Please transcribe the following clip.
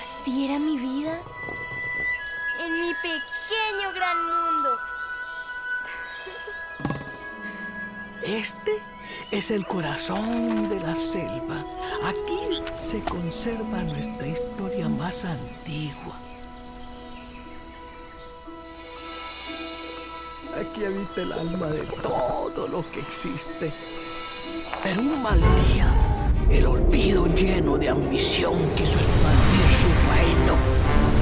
¿Así era mi vida? En mi pequeño gran mundo. Este es el corazón de la selva. Aquí se conserva nuestra historia más antigua. Aquí habita el alma de todo lo que existe. Pero un mal día, el olvido lleno de ambición quiso expandir su reino.